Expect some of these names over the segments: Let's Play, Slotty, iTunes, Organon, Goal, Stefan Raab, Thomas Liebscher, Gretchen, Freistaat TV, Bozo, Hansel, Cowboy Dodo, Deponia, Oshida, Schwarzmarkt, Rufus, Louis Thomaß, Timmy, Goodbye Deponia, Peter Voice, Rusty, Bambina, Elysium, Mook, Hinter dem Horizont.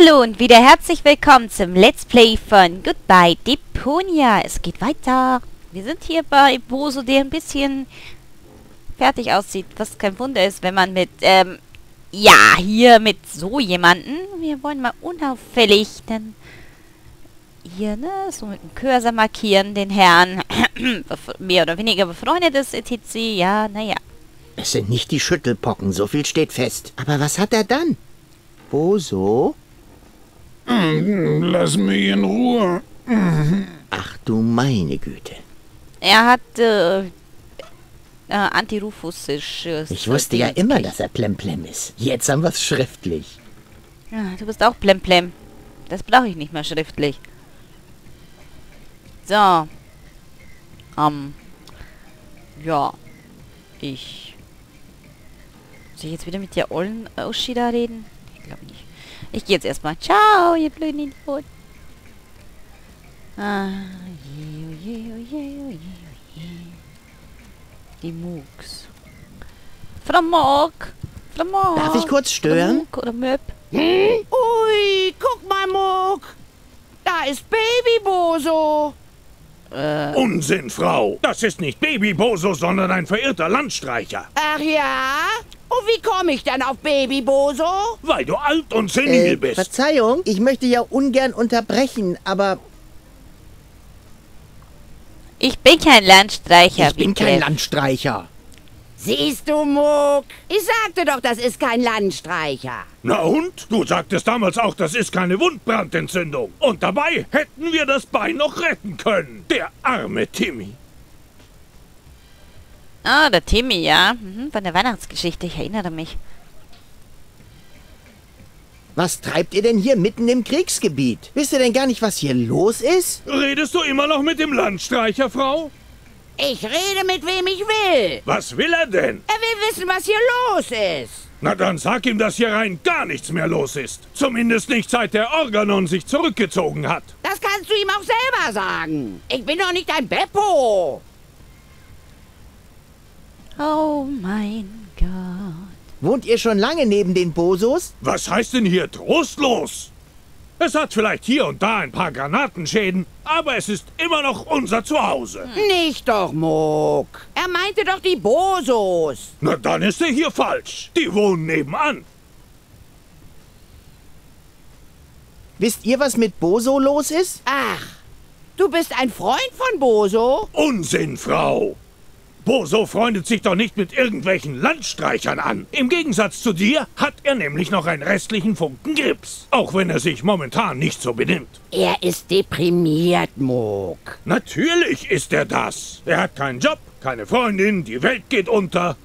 Hallo und wieder herzlich willkommen zum Let's Play von Goodbye Deponia. Es geht weiter. Wir sind hier bei Bozo, der ein bisschen fertig aussieht. Was kein Wunder ist, wenn man mit, hier mit so jemanden. Wir wollen mal unauffällig, denn hier, ne, so mit dem Cursor markieren, den Herrn, mehr oder weniger befreundetes etc. Ja, naja. Es sind nicht die Schüttelpocken, so viel steht fest. Aber was hat er dann? Bozo? Lass mich in Ruhe. Ach du meine Güte. Er hat antirufussisches... Ich wusste ja immer, dass er Plemplem ist. Jetzt haben wir es schriftlich. Ja, du bist auch Plemplem. Das brauche ich nicht mehr schriftlich. So. Ja. Ich... Soll ich jetzt wieder mit der ollen Oshida reden? Ich glaube nicht. Ich gehe jetzt erstmal. Ciao, ihr blöden Idioten. Die Mooks. From Mook. From Mook. Darf ich kurz stören? Mook oder Möb. Hm? Ui, guck mal, Mook. Da ist Baby Bozo. Unsinn, Frau. Das ist nicht Baby Bozo, sondern ein verirrter Landstreicher. Ach ja? Und wie komme ich dann auf Baby Bozo? Weil du alt und senil bist. Verzeihung, ich möchte ja ungern unterbrechen, aber... Ich bin kein Landstreicher. Ich bin kein Landstreicher. Siehst du, Mook? Ich sagte doch, das ist kein Landstreicher. Na und? Du sagtest damals auch, das ist keine Wundbrandentzündung. Und dabei hätten wir das Bein noch retten können. Der arme Timmy. Ah, der Timmy, ja. Von der Weihnachtsgeschichte, ich erinnere mich. Was treibt ihr denn hier mitten im Kriegsgebiet? Wisst ihr denn gar nicht, was hier los ist? Redest du immer noch mit dem Landstreicher, Frau? Ich rede mit wem ich will. Was will er denn? Er will wissen, was hier los ist. Na dann sag ihm, dass hier rein gar nichts mehr los ist. Zumindest nicht seit der Organon sich zurückgezogen hat. Das kannst du ihm auch selber sagen. Ich bin doch nicht ein Beppo. Oh mein Gott. Wohnt ihr schon lange neben den Bozos? Was heißt denn hier trostlos? Es hat vielleicht hier und da ein paar Granatenschäden, aber es ist immer noch unser Zuhause. Nicht doch, Mook. Er meinte doch die Bozos. Na, dann ist er hier falsch. Die wohnen nebenan. Wisst ihr, was mit Bozo los ist? Ach, du bist ein Freund von Bozo? Unsinn, Frau. Bozo freundet sich doch nicht mit irgendwelchen Landstreichern an. Im Gegensatz zu dir hat er nämlich noch einen restlichen Funken Grips. Auch wenn er sich momentan nicht so benimmt. Er ist deprimiert, Mook. Natürlich ist er das. Er hat keinen Job, keine Freundin, die Welt geht unter.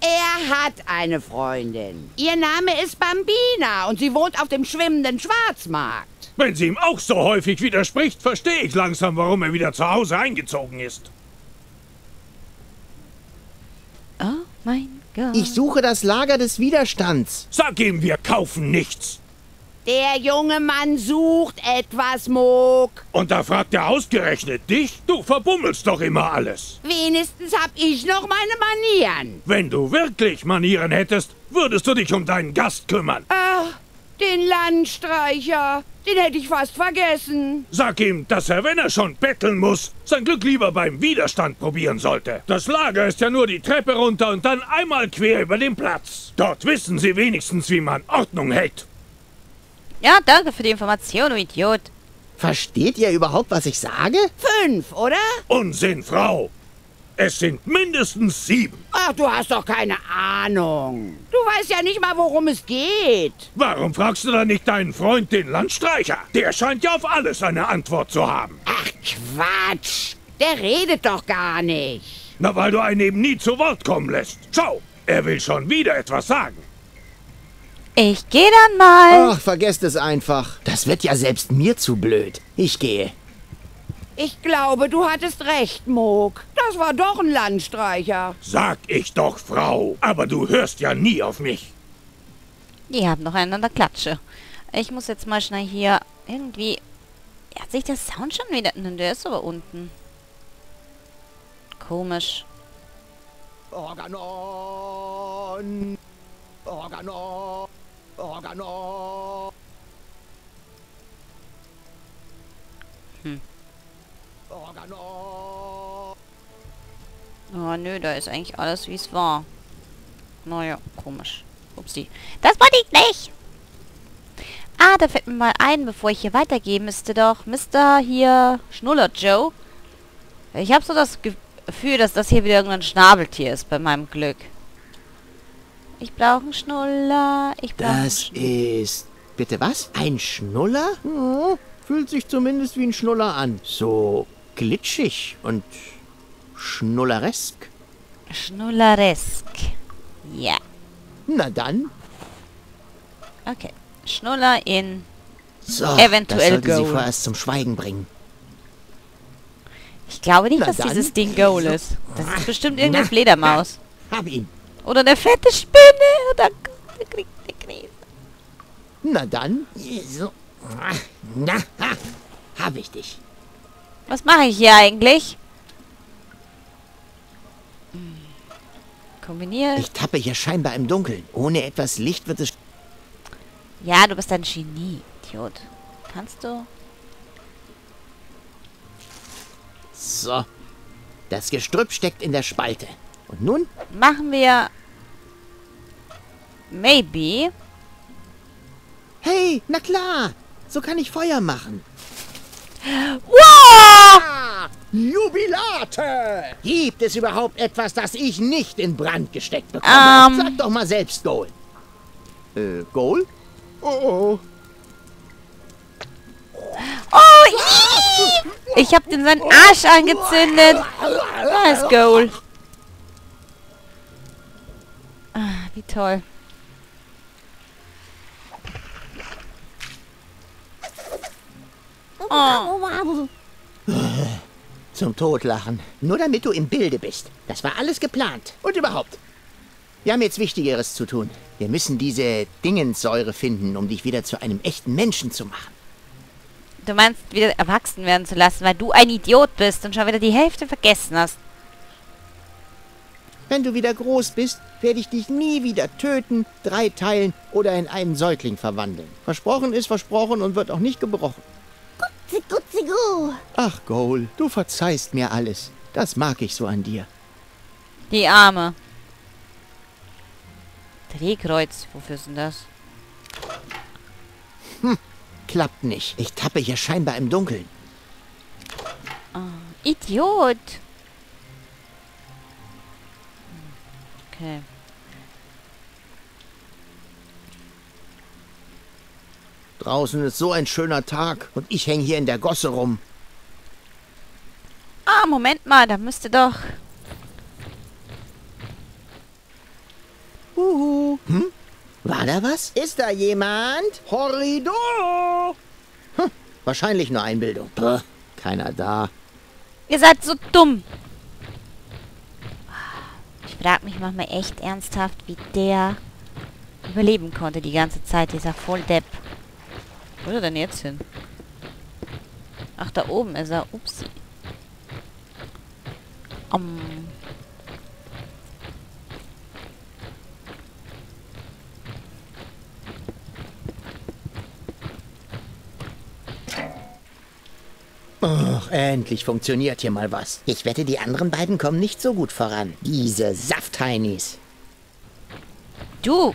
Er hat eine Freundin. Ihr Name ist Bambina und sie wohnt auf dem schwimmenden Schwarzmarkt. Wenn sie ihm auch so häufig widerspricht, verstehe ich langsam, warum er wieder zu Hause eingezogen ist. Oh mein Gott. Ich suche das Lager des Widerstands. Sag ihm, wir kaufen nichts. Der junge Mann sucht etwas, Mook. Und da fragt er ausgerechnet dich? Du verbummelst doch immer alles. Wenigstens hab ich noch meine Manieren. Wenn du wirklich Manieren hättest, würdest du dich um deinen Gast kümmern. Ach, den Landstreicher. Den hätte ich fast vergessen. Sag ihm, dass er, wenn er schon betteln muss, sein Glück lieber beim Widerstand probieren sollte. Das Lager ist ja nur die Treppe runter und dann einmal quer über den Platz. Dort wissen sie wenigstens, wie man Ordnung hält. Ja, danke für die Information, du Idiot. Versteht ihr überhaupt, was ich sage? 5, oder? Unsinn, Frau. Es sind mindestens 7. Ach, du hast doch keine Ahnung. Du weißt ja nicht mal, worum es geht. Warum fragst du dann nicht deinen Freund, den Landstreicher? Der scheint ja auf alles eine Antwort zu haben. Ach, Quatsch. Der redet doch gar nicht. Na, weil du einen eben nie zu Wort kommen lässt. Schau, er will schon wieder etwas sagen. Ich gehe dann mal. Ach, vergesst es einfach. Das wird ja selbst mir zu blöd. Ich gehe. Ich glaube, du hattest recht, Mook. Das war doch ein Landstreicher. Sag ich doch, Frau. Aber du hörst ja nie auf mich. Die haben noch einander Klatsche. Ich muss jetzt mal schnell hier irgendwie... Hat sich der Sound schon wieder... Nein, der ist aber unten. Komisch. Organon. Organon. Organon. Organon! Oh nö, da ist eigentlich alles wie es war. Naja, komisch. Upsi. Das wollte ich nicht! Ah, da fällt mir mal ein, bevor ich hier weitergehe, müsste doch Mr. hier Schnuller Joe. Ich habe so das Gefühl, dass das hier wieder irgendein Schnabeltier ist, bei meinem Glück. Ich brauche einen Schnuller. Ich brauche einen Schnuller. Das ist... Bitte was? Ein Schnuller? Hm, fühlt sich zumindest wie ein Schnuller an. So glitschig und schnulleresk. Schnulleresk. Ja. Na dann. Okay. Schnuller in... So, eventuell das sollte Goal. Sie vorerst zum Schweigen bringen. Ich glaube nicht, dass dieses Ding Goal ist. Das ist bestimmt irgendeine Fledermaus. Hab ihn. Oder eine fette Spinne. Oder der kriegt eine Krise. Na dann. So. Na, hab ich dich. Was mache ich hier eigentlich? Kombiniert. Ich tappe hier scheinbar im Dunkeln. Ohne etwas Licht wird es... Ja, du bist ein Genie, Idiot. Kannst du... So. Das Gestrüpp steckt in der Spalte. Und nun? Machen wir... Maybe. Hey, na klar. So kann ich Feuer machen. Wow! Ah, Jubilate! Gibt es überhaupt etwas, das ich nicht in Brand gesteckt bekomme? Sag doch mal selbst, Goal. Goal? Oh, oh. Oh, ich hab den seinen Arsch angezündet. Das Goal. Ah, wie toll. Oh. Zum Totlachen. Nur damit du im Bilde bist. Das war alles geplant. Und überhaupt. Wir haben jetzt Wichtigeres zu tun. Wir müssen diese Dingensäure finden, um dich wieder zu einem echten Menschen zu machen. Du meinst, wieder erwachsen werden zu lassen, weil du ein Idiot bist und schon wieder die Hälfte vergessen hast. Wenn du wieder groß bist, werde ich dich nie wieder töten, dreiteilen oder in einen Säugling verwandeln. Versprochen ist versprochen und wird auch nicht gebrochen. Ach, Goal, du verzeihst mir alles. Das mag ich so an dir. Die Arme. Drehkreuz, wofür ist denn das? Hm, klappt nicht. Ich tappe hier scheinbar im Dunkeln. Oh, Idiot. Okay. Draußen ist so ein schöner Tag und ich hänge hier in der Gosse rum. Ah, Moment mal, da müsste doch... Uhu. Hm? War da was? Ist da jemand? Horridor! Hm, wahrscheinlich nur Einbildung. Puh, keiner da. Ihr seid so dumm. Ich frag mich manchmal echt ernsthaft, wie der überleben konnte die ganze Zeit, dieser Volldepp. Wo ist er denn jetzt hin? Ach, da oben ist er. Upsi. Ach, endlich funktioniert hier mal was. Ich wette, die anderen beiden kommen nicht so gut voran. Diese Saftheinis. Du!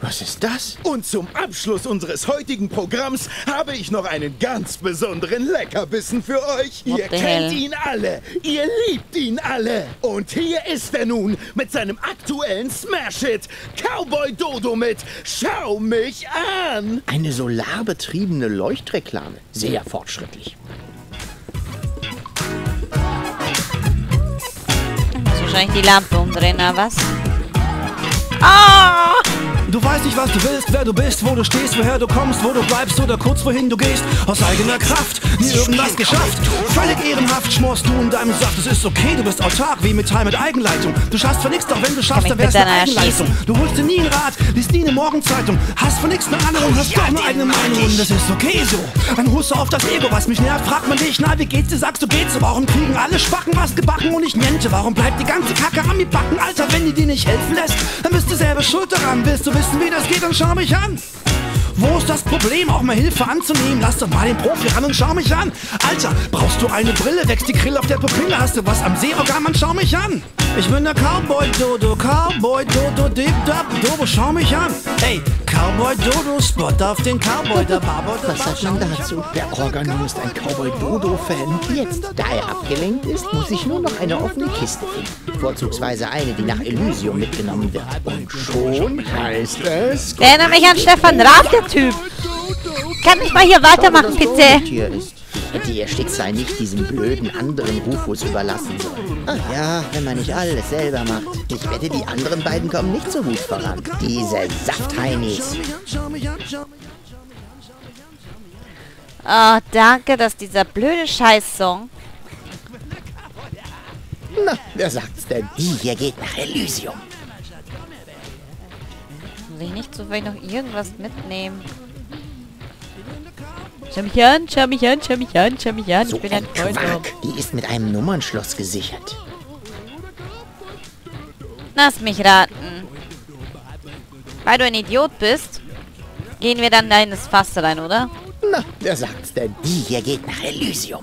Was ist das? Und zum Abschluss unseres heutigen Programms habe ich noch einen ganz besonderen Leckerbissen für euch. What ihr kennt ihn alle. Ihr liebt ihn alle. Und hier ist er nun mit seinem aktuellen Smash-Hit Cowboy Dodo mit Schau mich an. Eine solarbetriebene Leuchtreklame. Sehr fortschrittlich. Muss wahrscheinlich die Lampe umdrehen, oder was? Ah! Du weißt nicht, was du willst, wer du bist, wo du stehst, woher du kommst, wo du bleibst oder kurz wohin du gehst. Aus eigener Kraft, nie irgendwas geschafft. Völlig ehrenhaft schmorst du in deinem Saft. Es ist okay, du bist autark, wie Metall mit Eigenleitung. Du schaffst von nichts, doch wenn du schaffst, dann wärst du eine Eigenleistung. Du holst dir nie einen Rat, liest nie eine Morgenzeitung. Hast von nichts eine Ahnung, hast doch eine eigene Meinung. Und das ist okay so. Dann holst du auf das Ego, was mich nervt, fragt man dich, na wie geht's dir, sagst du geht's. Warum kriegen alle Spacken was gebacken und ich niente? Warum bleibt die ganze Kacke am Backen? Alter, wenn die dir nicht helfen lässt, dann bist du selber schuld daran. Willst du wissen, wie das geht, dann schau mich an. Wo ist das Problem, auch mal Hilfe anzunehmen? Lass doch mal den Profi ran und schau mich an. Alter, brauchst du eine Brille? Wächst die Grille auf der Pupille? Hast du was am Seeorgan? Mann, schau mich an. Ich bin der Cowboy Dodo, Cowboy Dodo, Dip Dab Dodo, schau mich an. Ey, Cowboy Dodo, Spot auf den Cowboy, der Barboy. Was sagt man dazu? Der Organon ist ein Cowboy Dodo-Fan. Jetzt, da er abgelenkt ist, muss ich nur noch eine offene Kiste finden. Vorzugsweise eine, die nach Elysium mitgenommen wird. Und schon heißt es... Ich erinnere mich an Stefan Raab, der Typ. Kann ich mal hier weitermachen, PC? Hätte ihr Schicksal nicht diesem blöden anderen Rufus überlassen sollen. Ach ja, wenn man nicht alles selber macht. Ich wette, die anderen beiden kommen nicht so gut voran. Diese Saftheinis. Oh, danke, dass dieser blöde Scheiß-Song... Na, wer sagt's denn? Die hier geht nach Elysium. Muss ich nicht so weit noch irgendwas mitnehmen? Schau mich an, schau mich an, schau mich an, schau mich an, ich bin ein Freund. Die ist mit einem Nummernschloss gesichert. Lass mich raten. Weil du ein Idiot bist, gehen wir dann da in das Fass rein, oder? Na, wer sagt's denn? Die hier geht nach Elysium.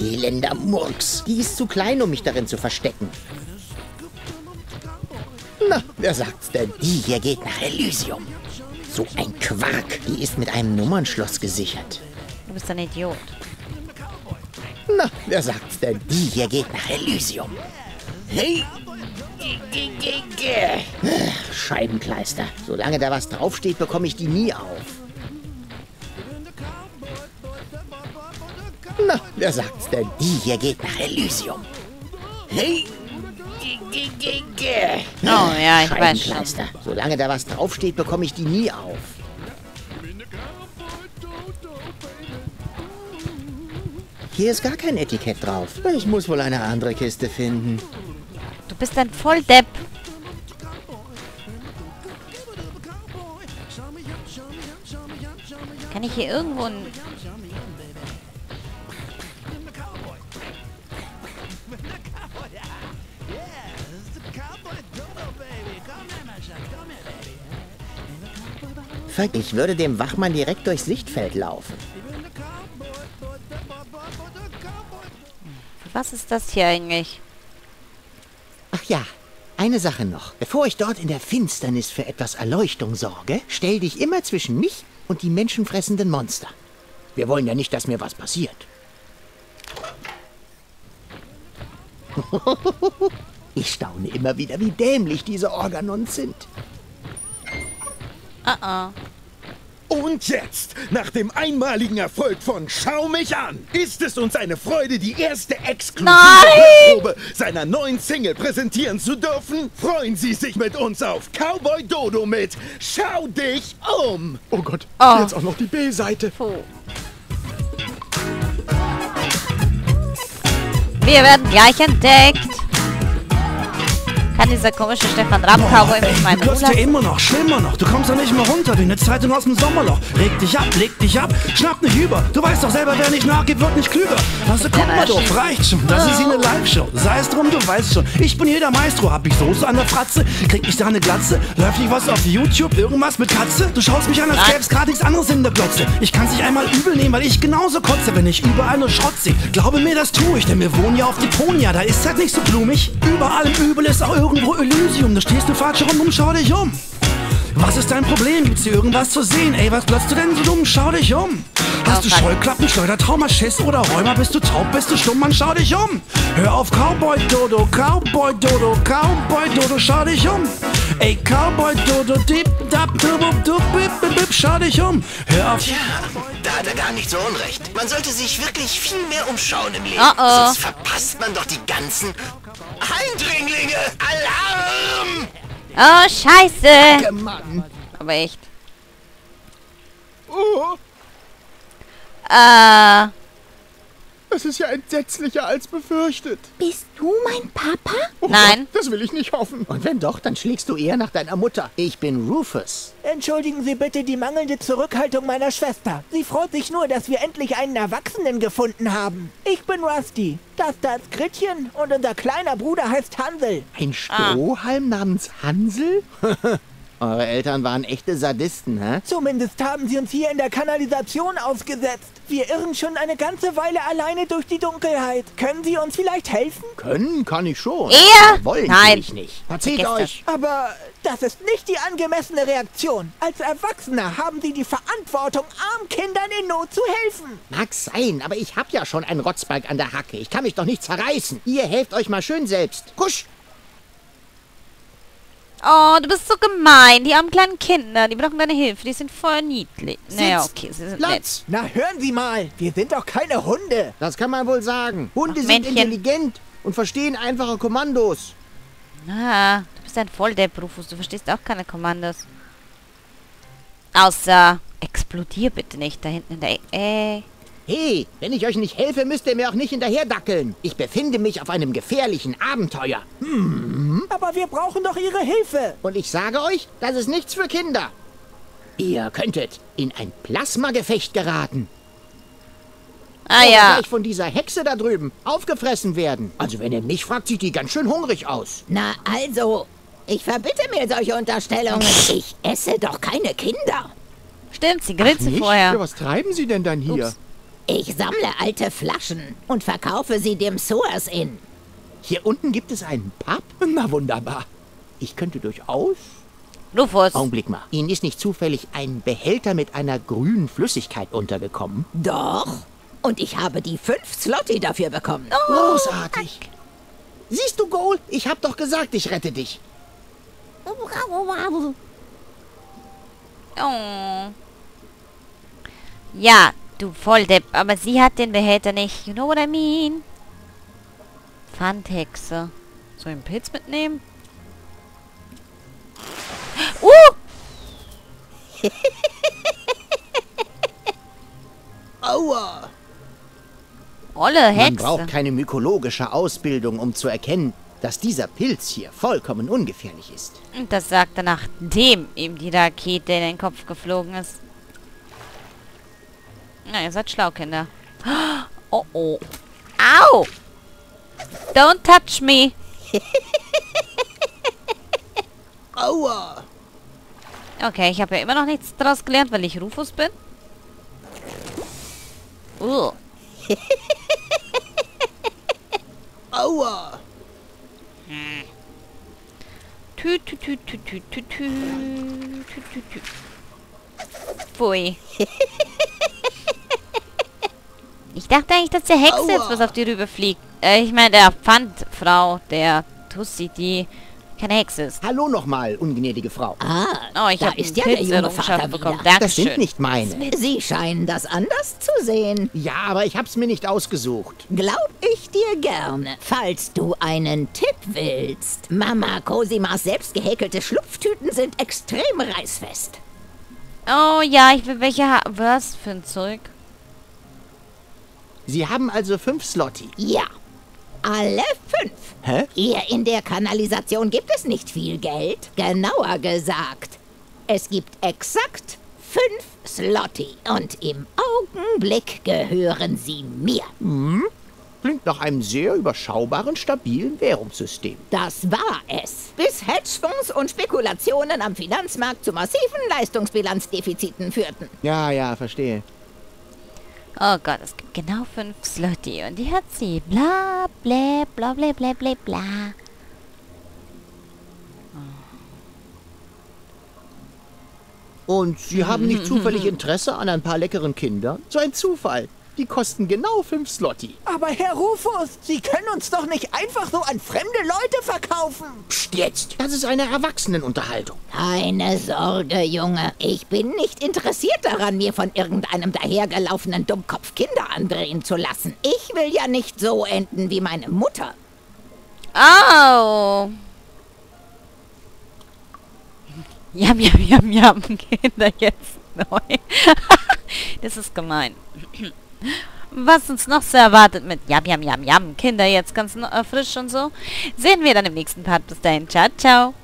Elender Murks, die ist zu klein, um mich darin zu verstecken. Na, wer sagt's denn? Die hier geht nach Elysium. So ein Quark. Die ist mit einem Nummernschloss gesichert. Du bist ein Idiot. Na, wer sagt's denn? Die hier geht nach Elysium. Hey! Scheibenkleister. Solange da was draufsteht, bekomme ich die nie auf. Na, wer sagt's denn? Die hier geht nach Elysium. Hey! Oh ja, ich weiß schon. Solange da was draufsteht, bekomme ich die nie auf. Hier ist gar kein Etikett drauf. Ich muss wohl eine andere Kiste finden. Du bist ein Volldepp. Kann ich hier irgendwo ein... Ich würde dem Wachmann direkt durchs Sichtfeld laufen. Was ist das hier eigentlich? Ach ja, eine Sache noch. Bevor ich dort in der Finsternis für etwas Erleuchtung sorge, stell dich immer zwischen mich und die menschenfressenden Monster. Wir wollen ja nicht, dass mir was passiert. Ich staune immer wieder, wie dämlich diese Organons sind. Und jetzt, nach dem einmaligen Erfolg von Schau mich an, ist es uns eine Freude, die erste exklusive Probe seiner neuen Single präsentieren zu dürfen. Freuen Sie sich mit uns auf Cowboy Dodo mit Schau dich um. Oh Gott, jetzt auch noch die B-Seite. Wir werden gleich entdeckt. Kann dieser komische Stefan Raab Cowboy mit meinem Bruder? Du bist ja immer noch, schlimmer noch. Du kommst doch nicht mehr runter, wie eine Zeit aus dem Sommerloch. Reg dich ab, schnapp nicht über. Du weißt doch selber, wer nicht nachgibt, wird nicht klüger. Also komm mal doch, reicht schon. Das ist eine Live-Show. Sei es drum, du weißt schon. Ich bin hier der Maestro. Hab ich Soße an der Fratze? Krieg ich da eine Glatze? Läuft nicht was auf YouTube? Irgendwas mit Katze? Du schaust mich an, als gäb's gerade nichts anderes in der Glotze. Ich kann's nicht einmal übel nehmen, weil ich genauso kotze, wenn ich überall nur Schrott sehe. Glaube mir, das tue ich, denn wir wohnen ja auf Deponia. Da ist halt nicht so blumig. Überall im Übel ist auch irgendwo Elysium, da stehst du falsch rum und schau dich um. Was ist dein Problem? Gibt's hier irgendwas zu sehen? Ey, was platzt du denn so dumm? Schau dich um. Hast du Scheuklappen, Schleudertrauma, Schiss oder Rheuma? Bist du taub, bist du stumm? Mann, schau dich um. Hör auf Cowboy Dodo, Cowboy Dodo, Cowboy Dodo, schau dich um. Ey, Cowboy Dodo, dip, dap, dub, dub, bip, bip, bip, schau dich um. Hör auf. Tja, da hat er gar nicht so unrecht. Man sollte sich wirklich viel mehr umschauen im Leben. Sonst verpasst man doch die ganzen Eindringlinge. Alarm! Oh, scheiße! Danke, Mann. Aber echt. Oh. Das ist ja entsetzlicher als befürchtet. Bist du mein Papa? Oh, nein. Das will ich nicht hoffen. Und wenn doch, dann schlägst du eher nach deiner Mutter. Ich bin Rufus. Entschuldigen Sie bitte die mangelnde Zurückhaltung meiner Schwester. Sie freut sich nur, dass wir endlich einen Erwachsenen gefunden haben. Ich bin Rusty. Das da ist Gretchen und unser kleiner Bruder heißt Hansel. Ein Strohhalm namens Hansel? Eure Eltern waren echte Sadisten, hä? Zumindest haben sie uns hier in der Kanalisation ausgesetzt. Wir irren schon eine ganze Weile alleine durch die Dunkelheit. Können Sie uns vielleicht helfen? Können kann ich schon. Er? Wollen will ich nicht. Verzieht euch. Das. Aber das ist nicht die angemessene Reaktion. Als Erwachsener haben Sie die Verantwortung, armen Kindern in Not zu helfen. Mag sein, aber ich habe ja schon einen Rotzbalg an der Hacke. Ich kann mich doch nicht zerreißen. Ihr helft euch mal schön selbst. Kusch. Oh, du bist so gemein. Die armen kleinen Kinder, die brauchen deine Hilfe. Die sind voll niedlich. Naja, okay, sie sind nett. Na, hören Sie mal. Wir sind doch keine Hunde. Das kann man wohl sagen. Hunde sind intelligent und verstehen einfache Kommandos. Na, du bist ein Volldepp, Rufus. Du verstehst auch keine Kommandos. Außer, explodier bitte nicht da hinten in der Ecke. Hey, wenn ich euch nicht helfe, müsst ihr mir auch nicht hinterher dackeln. Ich befinde mich auf einem gefährlichen Abenteuer. Hm. Aber wir brauchen doch Ihre Hilfe. Und ich sage euch, das ist nichts für Kinder. Ihr könntet in ein Plasmagefecht geraten. Ah ja. Gleich von dieser Hexe da drüben aufgefressen werden. Also wenn ihr mich fragt, sieht die ganz schön hungrig aus. Na also, ich verbitte mir solche Unterstellungen. Ich esse doch keine Kinder. Stimmt, sie grinsen vorher. Was treiben Sie denn dann hier? Ups. Ich sammle alte Flaschen und verkaufe sie dem Source Inn. Hier unten gibt es einen Pub? Na wunderbar. Ich könnte durchaus... Rufus. Augenblick mal. Ihnen ist nicht zufällig ein Behälter mit einer grünen Flüssigkeit untergekommen? Doch. Und ich habe die 5 Slotty dafür bekommen. Oh, großartig. Dank. Siehst du, Goal? Ich habe doch gesagt, ich rette dich. Oh. Ja. Du Volldepp, aber sie hat den Behälter nicht. You know what I mean? Pfandhexe. Soll ich einen Pilz mitnehmen? Aua! Olle Hexe. Man braucht keine mykologische Ausbildung, um zu erkennen, dass dieser Pilz hier vollkommen ungefährlich ist. Und das sagt er, nachdem ihm die Rakete in den Kopf geflogen ist. Na, ihr seid schlau, Kinder. Oh, oh. Au! Don't touch me. Aua! Okay, ich habe ja immer noch nichts draus gelernt, weil ich Rufus bin. Aua! Tü, tü, tü, tü, tü, tü, tü, tü. Pfui. Ich dachte eigentlich, dass der Hexe jetzt was auf die Rübe fliegt. Ich meine, der Pfandfrau, der Tussi, die keine Hexe ist. Hallo nochmal, ungnädige Frau. Ah, oh, ich habe ja der junge Vater bekommen. Dankeschön. Das sind nicht meine. Sie scheinen das anders zu sehen. Ja, aber ich habe es mir nicht ausgesucht. Glaub ich dir gerne. Falls du einen Tipp willst. Mama Cosimas selbst gehäkelte Schlupftüten sind extrem reißfest. Oh ja, ich will welche haben. Was für ein Zeug? Sie haben also 5 Slotty? Ja, alle 5. Hä? Hier in der Kanalisation gibt es nicht viel Geld. Genauer gesagt, es gibt exakt 5 Slotty. Und im Augenblick gehören sie mir. Hm? Klingt nach einem sehr überschaubaren, stabilen Währungssystem. Das war es. Bis Hedgefonds und Spekulationen am Finanzmarkt zu massiven Leistungsbilanzdefiziten führten. Ja, ja, verstehe. Oh Gott, es gibt genau 5 Slotty und die hat sie. Bla, bla, bla, bla, bla, bla, bla. Und Sie haben nicht zufällig Interesse an ein paar leckeren Kindern? So ein Zufall. Die kosten genau 5 Slotty. Aber Herr Rufus, Sie können uns doch nicht einfach so an fremde Leute verkaufen. Psst, jetzt. Das ist eine Erwachsenenunterhaltung. Keine Sorge, Junge. Ich bin nicht interessiert daran, mir von irgendeinem dahergelaufenen Dummkopf Kinder andrehen zu lassen. Ich will ja nicht so enden wie meine Mutter. Oh. Jam, jam, jam, jam. Kinder jetzt neu. Das ist gemein. Was uns noch so erwartet mit Jam, Jam, Jam, Jam, Kinder jetzt ganz frisch und so, sehen wir dann im nächsten Part. Bis dahin, ciao, ciao.